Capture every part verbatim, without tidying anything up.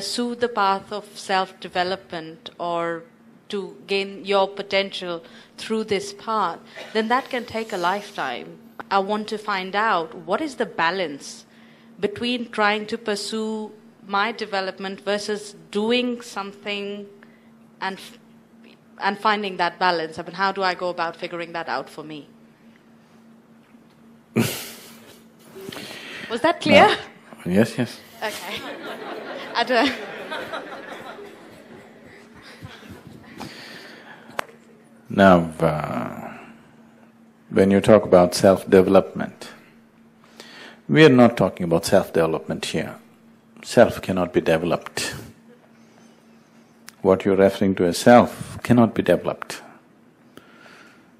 pursue the path of self-development or to gain your potential through this path, then that can take a lifetime. I want to find out what is the balance between trying to pursue my development versus doing something and and finding that balance. I mean, how do I go about figuring that out for me? Was that clear? No. Yes, yes. Okay. I don't now, uh, when you talk about self-development, we are not talking about self-development here. Self cannot be developed. What you're referring to as self cannot be developed.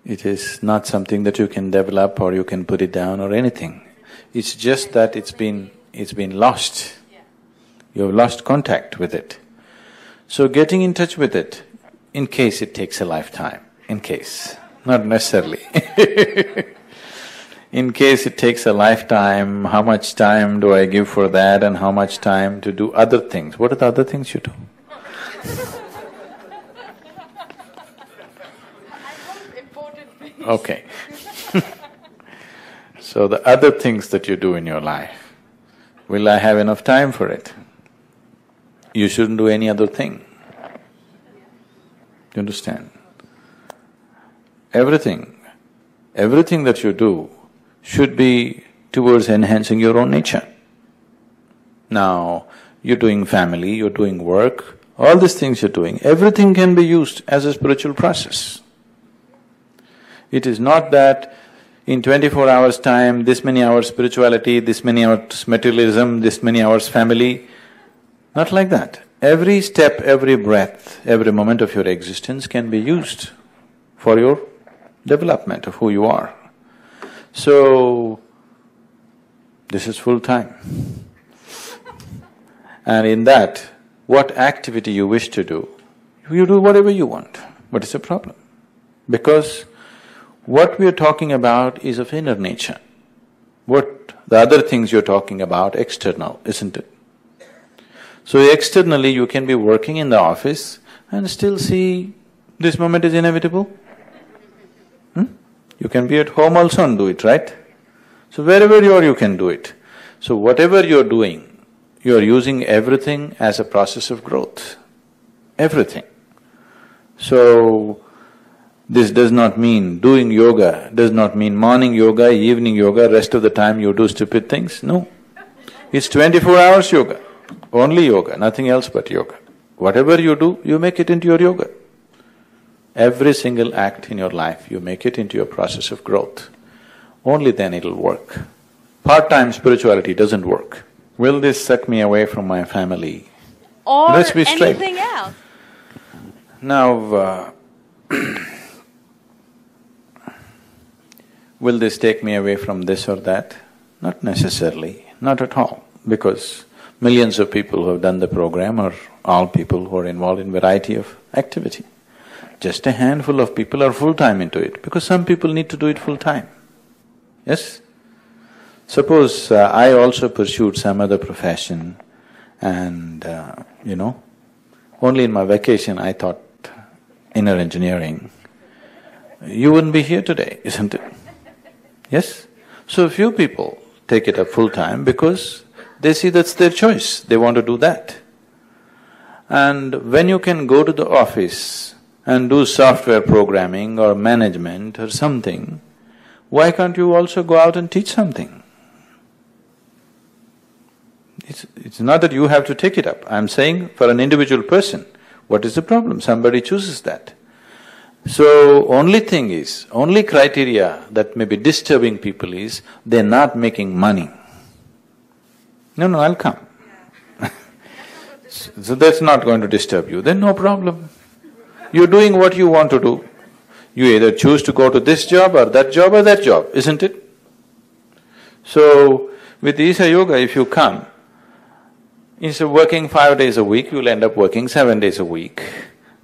It is not something that you can develop or you can put it down or anything. It's just that it's been… it's been lost. You've lost contact with it. So getting in touch with it, in case it takes a lifetime, in case, not necessarily. In case it takes a lifetime, how much time do I give for that and how much time to do other things? What are the other things you do? Okay. So the other things that you do in your life, will I have enough time for it? You shouldn't do any other thing. You understand? Everything, everything that you do should be towards enhancing your own nature. Now, you're doing family, you're doing work, all these things you're doing, everything can be used as a spiritual process. It is not that in twenty-four hours' time, this many hours spirituality, this many hours materialism, this many hours family, not like that. Every step, every breath, every moment of your existence can be used for your development of who you are. So, this is full time. And in that, what activity you wish to do, you do whatever you want. What is the problem? Because what we are talking about is of inner nature. What the other things you're talking about, external, isn't it? So externally you can be working in the office and still see this moment is inevitable. Hmm? You can be at home also and do it, right? So wherever you are, you can do it. So whatever you're doing, you're using everything as a process of growth, everything. So this does not mean doing yoga, does not mean morning yoga, evening yoga, rest of the time you do stupid things, no. It's twenty-four hours yoga, only yoga, nothing else but yoga. Whatever you do, you make it into your yoga. Every single act in your life, you make it into your process of growth. Only then it'll work. Part-time spirituality doesn't work. Will this suck me away from my family? Or Let's be straight. anything else? Now, uh, will this take me away from this or that? Not necessarily, not at all, because millions of people who have done the program are all people who are involved in variety of activity. Just a handful of people are full-time into it, because some people need to do it full-time, yes? Suppose uh, I also pursued some other profession and, uh, you know, only in my vacation I taught inner engineering, you wouldn't be here today, isn't it? Yes? So few people take it up full-time because they see that's their choice, they want to do that. And when you can go to the office and do software programming or management or something, why can't you also go out and teach something? It's, it's not that you have to take it up. I'm saying for an individual person, what is the problem? Somebody chooses that. So only thing is, only criteria that may be disturbing people is, they're not making money. No, no, I'll come. So that's not going to disturb you, then no problem. You're doing what you want to do. You either choose to go to this job or that job or that job, isn't it? So, with Isha Yoga, if you come, instead of working five days a week, you'll end up working seven days a week.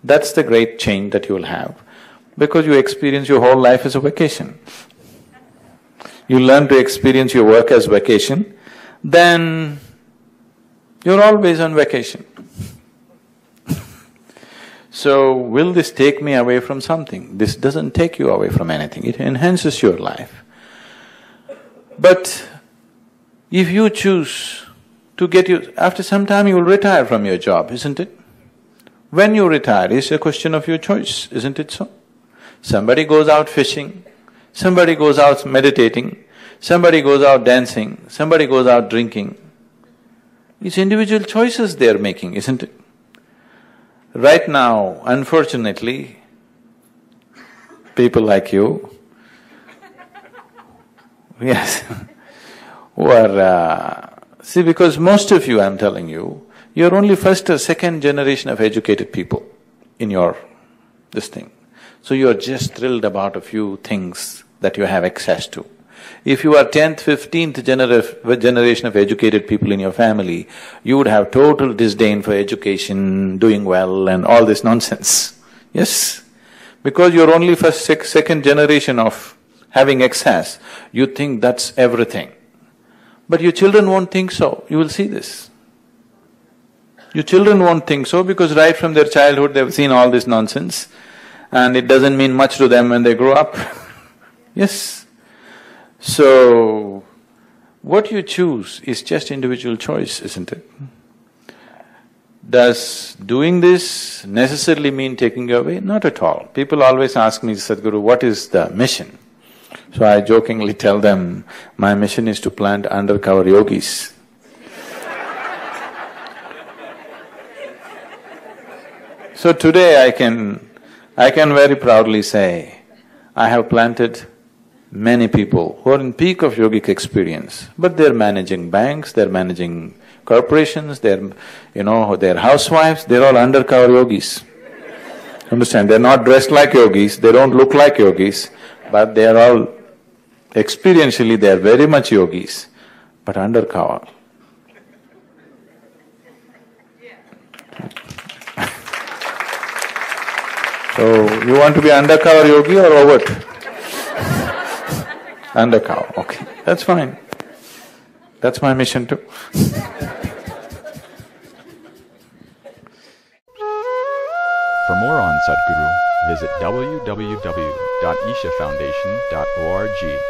That's the great change that you'll have, because you experience your whole life as a vacation. You learn to experience your work as vacation, then You're always on vacation. So, will this take me away from something? This doesn't take you away from anything, it enhances your life. But if you choose to get you… after some time you will retire from your job, isn't it? When you retire is a question of your choice, isn't it so? Somebody goes out fishing, somebody goes out meditating, somebody goes out dancing, somebody goes out drinking. It's individual choices they are making, isn't it? Right now, unfortunately, people like you, yes, who are… Uh, see, because most of you, I'm telling you, you're only first or second generation of educated people in your… this thing. So you're just thrilled about a few things that you have access to. If you are tenth, fifteenth genera- generation of educated people in your family, you would have total disdain for education, doing well and all this nonsense, yes? Because you're only first, sec- second generation of having access, you think that's everything. But your children won't think so, you will see this. Your children won't think so because right from their childhood they've seen all this nonsense and it doesn't mean much to them when they grow up, yes? So, what you choose is just individual choice, isn't it? Does doing this necessarily mean taking you away? Not at all. People always ask me, Sadhguru, what is the mission? So I jokingly tell them, my mission is to plant undercover yogis. So today I can… I can very proudly say, I have planted many people who are in peak of yogic experience, but they're managing banks, they're managing corporations, they're… you know, they're housewives, they're all undercover yogis. Understand? They're not dressed like yogis, they don't look like yogis, but they're all… experientially they're very much yogis, but undercover. So, you want to be undercover yogi or what? Undercover, okay. That's fine. That's my mission too. For more on Sadhguru, visit w w w dot isha foundation dot org.